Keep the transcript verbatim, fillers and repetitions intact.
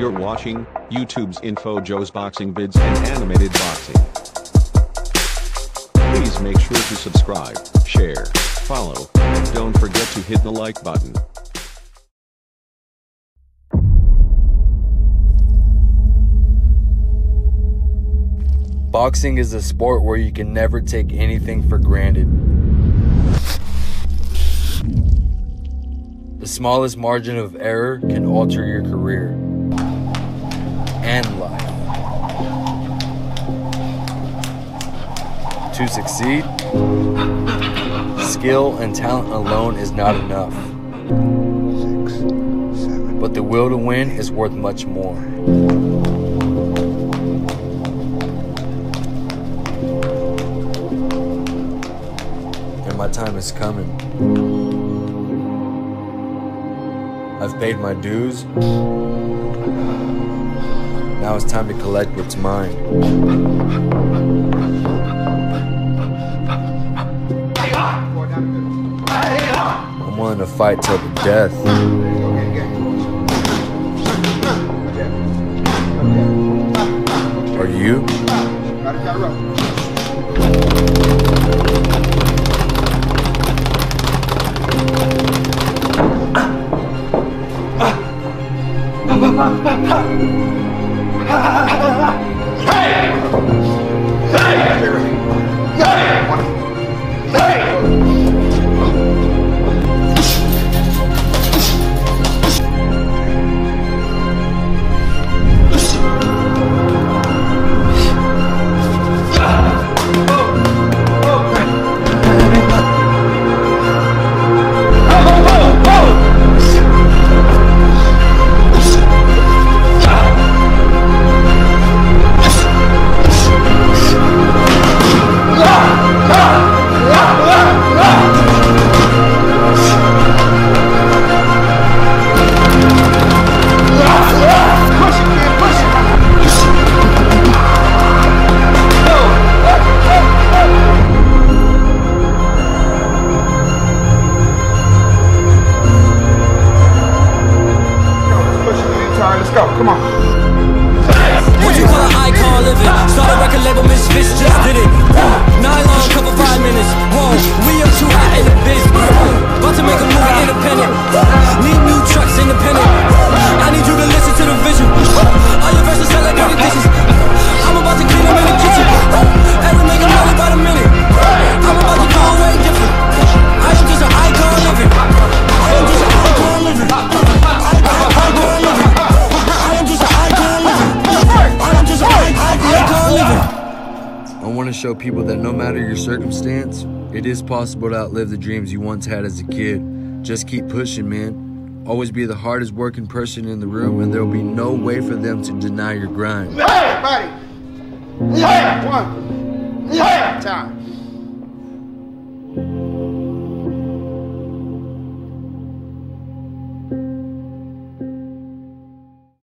You're watching YouTube's Info Joe's Boxing Vids and Animated Boxing. Please make sure to subscribe, share, follow, and don't forget to hit the like button. Boxing is a sport where you can never take anything for granted. The smallest margin of error can alter your career and life. To succeed, skill and talent alone is not enough. But the will to win is worth much more. My time is coming. I've paid my dues. Now it's time to collect what's mine. I'm willing to fight till the death. Are you? Let's go, come on. Would you want a high car living? Started record label, Misfits just did it. Whoa. Nylon, couple five minutes. Whoa, we are too hot in the biz. About to make a movie independent. Need new trucks independent. I need you to listen to the vision. All your verses sound like dirty dishes. I'm about to clean them in the kitchen. Every nigga knows about a minute. I'm about to go away different. I am just an icon living. I am just an icon living. I want to show people that no matter your circumstance, it is possible to outlive the dreams you once had as a kid. Just keep pushing, man. Always be the hardest working person in the room, and there will be no way for them to deny your grind. Hey, buddy! Yeah, one. Yeah, time.